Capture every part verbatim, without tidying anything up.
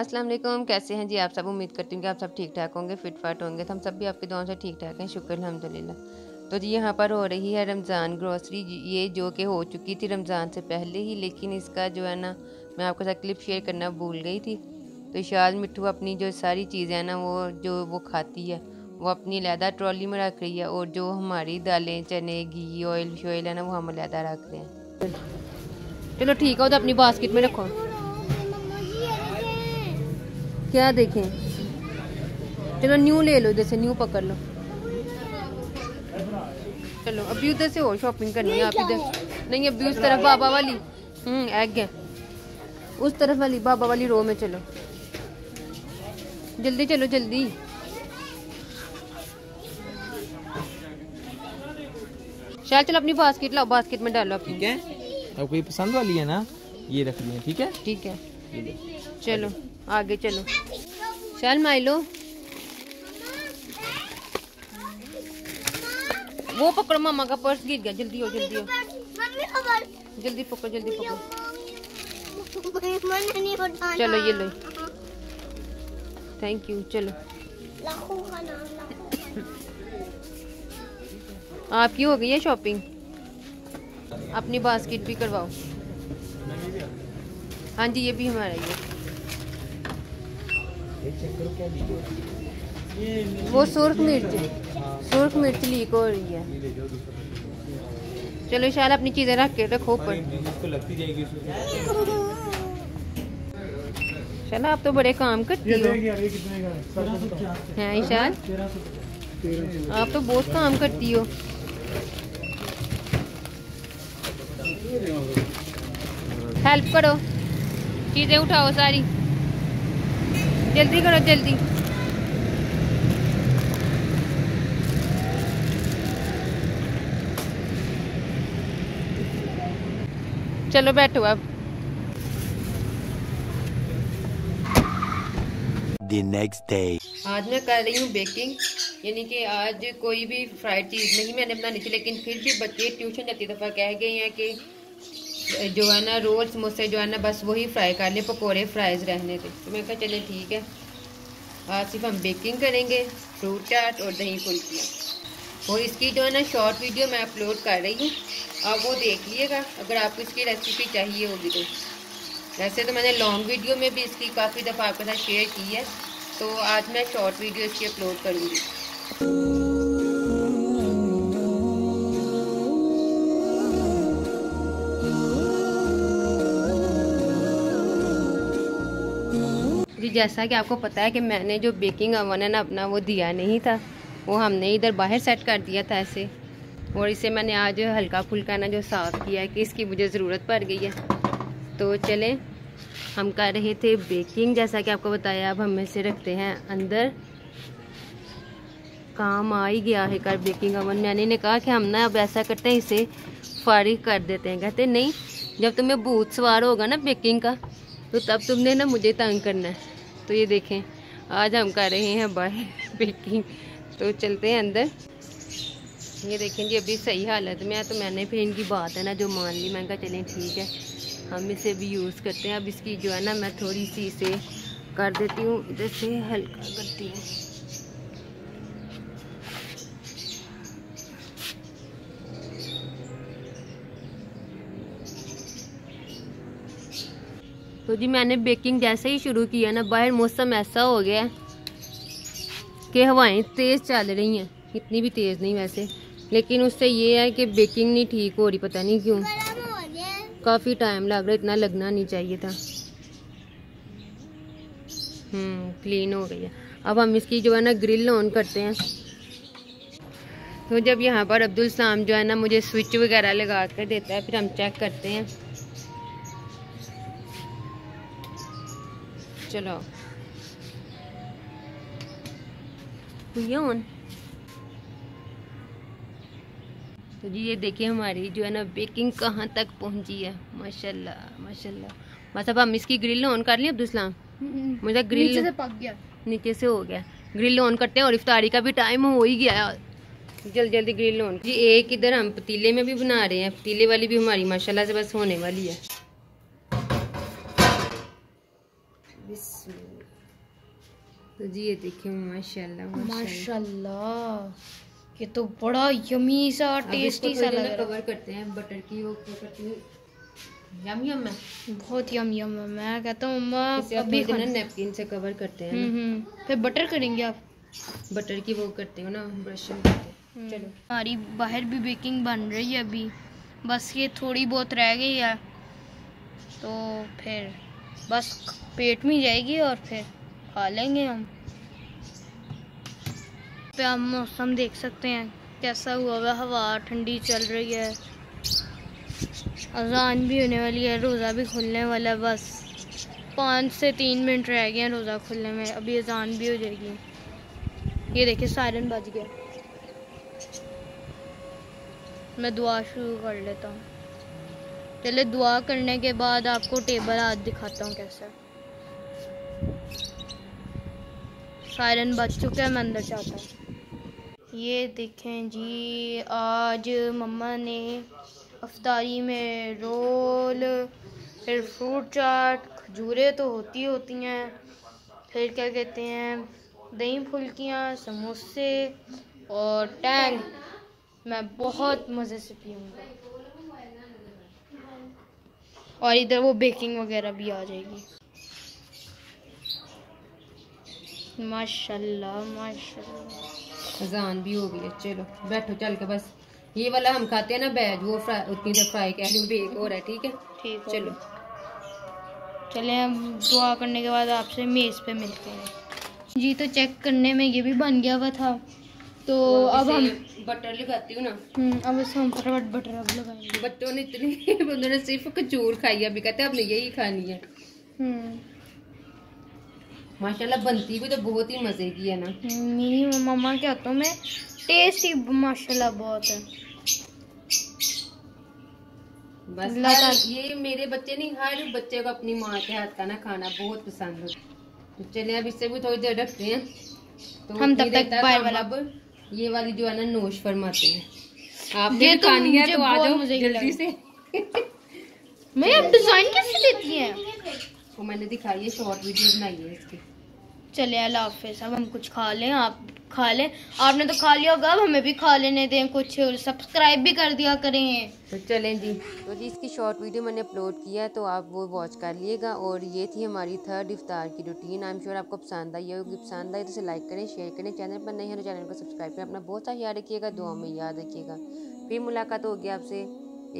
अस्सलाम वालेकुम, कैसे हैं जी आप सब। उम्मीद करती हूँ कि आप सब ठीक ठाक होंगे, फिट फाट होंगे। तो हम सब भी आपके दुआओं से ठीक ठाक हैं, शुक्र अल्हम्दुलिल्लाह। तो जी यहाँ पर हो रही है रमज़ान ग्रोसरी, ये जो कि हो चुकी थी रमज़ान से पहले ही, लेकिन इसका जो है ना मैं आपके साथ क्लिप शेयर करना भूल गई थी। तो इशाद मिट्ठू अपनी जो सारी चीज़ें हैं ना वो जो वो खाती है वो अपनी लैदा ट्रॉली में रख रही है, और जो हमारी दालें चने घी ऑयल शोयल है ना वो हम लैदा रख रहे हैं। चलो ठीक है, तो अपनी बास्केट में रखो। क्या देखें, चलो न्यू ले लो, जैसे न्यू पकड़ लो। चलो अभी उधर से और शॉपिंग करनी है आप इधर नहीं, अभी उस तरफ बाबा वाली हम्म एग है, उस तरफ वाली बाबा वाली रो में। चलो जल्दी, चलो जल्दी। शायद चलो अपनी बास्केट लाओ, बास्केट में डालो। ठीक है, आपको ये पसंद वाली है ना, ये रख ली है। ठीक है ठीक है, चलो आगे चलो। चल माइलो वो पकड़ो, मामा का पर्स गिर गया। जल्दी हो जल्दी हो, जल्दी पकड़ो जल्दी पकड़ो। चलो ये लो, थैंक यू। चलो आपकी हो गई है शॉपिंग, अपनी बास्केट भी करवाओ। हाँ जी ये भी हमारा ही है। वो सुर्ख मिर्च सुर्ख मिर्च लीक हो रही है। चलो शायद अपनी चीजें रख के रखो ऊपर। चलो आप तो बड़े काम करती हो हैं इशाल, आप तो बहुत काम करती हो। हेल्प करो, चीजें उठाओ सारी, जल्दी करो जल्दी। चलो बैठो अब। The next day. आज मैं कर रही हूँ बेकिंग, यानी कि आज कोई भी फ्राइड चीज़ नहीं मैंने बनानी थी, लेकिन फिर भी बच्चे ट्यूशन जाती दफ़ा कह गए हैं कि जो है ना रोल समोसे जो है ना बस वही फ्राई कर ले, पकोड़े फ्राइज रहने थे। तो मैं कहा चले ठीक है, आज सिर्फ हम बेकिंग करेंगे, फ्रूट चाट और दही फुल्कियाँ। और इसकी जो है ना शॉर्ट वीडियो मैं अपलोड कर रही हूँ, आप वो देख लीजिएगा अगर आपको इसकी रेसिपी चाहिए होगी तो। वैसे तो मैंने लॉन्ग वीडियो में भी इसकी काफ़ी दफ़ा आपके साथ शेयर की है, तो आज मैं शॉर्ट वीडियो इसकी अपलोड करूँगी। जी जैसा कि आपको पता है कि मैंने जो बेकिंग ओवन है ना अपना वो दिया नहीं था, वो हमने इधर बाहर सेट कर दिया था ऐसे, और इसे मैंने आज हल्का फुल्का ना जो साफ़ किया है कि इसकी मुझे ज़रूरत पड़ गई है। तो चलें हम कर रहे थे बेकिंग, जैसा कि आपको बताया। अब हम इसे रखते हैं अंदर, काम आ ही गया है कर बेकिंग ओवन। मैंने ने कहा कि हम ना अब ऐसा करते हैं इसे फारिग कर देते हैं, कहते नहीं जब तुम्हें भूत सवार होगा ना बेकिंग का तो तब तुमने ना मुझे तंग करना है। तो ये देखें आज हम कर रहे हैं बाहर बेकिंग, तो चलते हैं अंदर। ये देखें जी अभी सही हालत में है, तो मैंने फिर इनकी बात है ना जो मान ली। मैंने कहा चलें ठीक है हम इसे भी यूज़ करते हैं। अब इसकी जो है ना मैं थोड़ी सी इसे कर देती हूँ, इधर से हल्का करती हूँ। तो जी मैंने बेकिंग जैसे ही शुरू किया ना, बाहर मौसम ऐसा हो गया है कि हवाएं तेज़ चल रही हैं, इतनी भी तेज़ नहीं वैसे, लेकिन उससे ये है कि बेकिंग नहीं ठीक हो रही, पता नहीं क्यों। काफ़ी टाइम लग रहा है, इतना लगना नहीं चाहिए था। हम्म क्लीन हो गई है। अब हम इसकी जो है ना ग्रिल ऑन करते हैं। तो जब यहाँ पर अब्दुल सलाम जो है ना मुझे स्विच वगैरह लगा कर देता है, फिर हम चेक करते हैं। चलो ऑन। तो जी ये देखिए हमारी जो है ना बेकिंग कहाँ तक पहुँची है, माशाल्लाह माशाल्लाह। बस अब हम इसकी ग्रिल ऑन कर लें। अब्दुल सलाम मुझे ग्रिल नीचे से पक गया, नीचे से हो गया। ग्रिल ऑन करते हैं, और इफ्तारी का भी टाइम हो ही गया है, जल्दी जल्दी ग्रिल ऑन। जी एक इधर हम पतीले में भी बना रहे हैं, पतीले वाली भी हमारी माशाल्लाह से बस होने वाली है। बिस्मिल्लाह। तो जी ये देखिए माशाल्लाह माशाल्लाह, ये तो बड़ा यमी सा टेस्टी सा लग रहा है। कवर करते हैं बटर की, वो करती है यम यम है, बहुत यम यम है। मैं कहता हूँ मम्मा अभी नैपकिन से कवर करते हैं, फिर बटर करेंगे। आप बटर की वो करते हो ना ब्रशिंग करते हैं। चलो हमारी बाहर भी बेकिंग बन रही है अभी, बस ये थोड़ी बहुत रह गई है तो फिर बस पेट में जाएगी और फिर खा लेंगे हम। पे आप मौसम देख सकते हैं कैसा हुआ है, हवा ठंडी चल रही है, अजान भी होने वाली है, रोज़ा भी खुलने वाला है। बस पाँच से तीन मिनट रह गए हैं रोज़ा खुलने में, अभी अजान भी हो जाएगी। ये देखिए सायरन बज गया, मैं दुआ शुरू कर लेता हूँ। चले दुआ करने के बाद आपको टेबल आज दिखाता हूँ कैसा। सायरन बज चुका है, मैं अंदर जाता हूँ। ये देखें जी, आज मम्मा ने अफ्तारी में रोल, फिर फ्रूट चाट, खजूरें तो होती होती हैं, फिर क्या कहते हैं दही फुल्कियाँ, समोसे और टैंग। मैं बहुत मज़े से पीऊँगा। और इधर वो बेकिंग वगैरह भी आ जाएगी। माशाल्लाह माशाल्लाह, अजान भी हो गई है। चलो बैठो, चल के बस ये वाला हम खाते हैं ना बैज, वो फ्राई उतनी देर फ्राई के आलू बेक हो रहा है। ठीक है ठीक, चलो चले हम दुआ करने के बाद आपसे मेज़ पे मिलते हैं जी। तो चेक करने में ये भी बन गया हुआ था, तो अब हम बटर लगाती हूँ ना। अब इसमें हम फटाफट बटर अब लगाएंगे। बच्चों ने इतनी उन्होंने सिर्फ खजूर खाई, अभी कहते हैं अब यही खानी है। माशाल्लाह बनती भी तो बहुत ही मजे की है ना। मेरी मम्मा के हाथों में टेस्ट ही माशाल्लाह बहुत है। बस ये मेरे बच्चे नहीं खा रहे, बच्चे को अपनी माँ के हाथ का ना खाना बहुत पसंद होता है। चले अब इससे भी थोड़ी देर रखते हैं, तो हम तब तक बाय वाला ये वाली जो है ना नोश फरमाते हैं। आपने तो खानी है तो आ जाओ जल्दी से। मैं अब डिजाइन कैसे देती है तो मैंने दिखाई है, शॉर्ट वीडियो बनाई है इसकी। चले अल्लाह हाफिज़, अब हम कुछ खा लें। आप खा लें, आपने तो खा लिया होगा, अब हमें भी खा लेने दें कुछ, और सब्सक्राइब भी कर दिया करें। तो चलें जी। तो जी इसकी शॉर्ट वीडियो मैंने अपलोड किया है, तो आप वो वॉच कर लीजिएगा। और ये थी हमारी थर्ड इफ्तार की रूटीन। आई एम श्योर आपको पसंद आई होगी। पसंद आई तो इसे लाइक करें, शेयर करें। चैनल पर नए हैं तो चैनल को सब्सक्राइब करें। अपना बहुत सारा याद रखिएगा, दुआ में याद रखिएगा। फिर मुलाकात होगी आपसे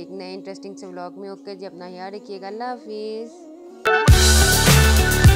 एक नए इंटरेस्टिंग से व्लॉग में। ओके जी, अपना याद रखिएगा। अल्लाह हाफिज़।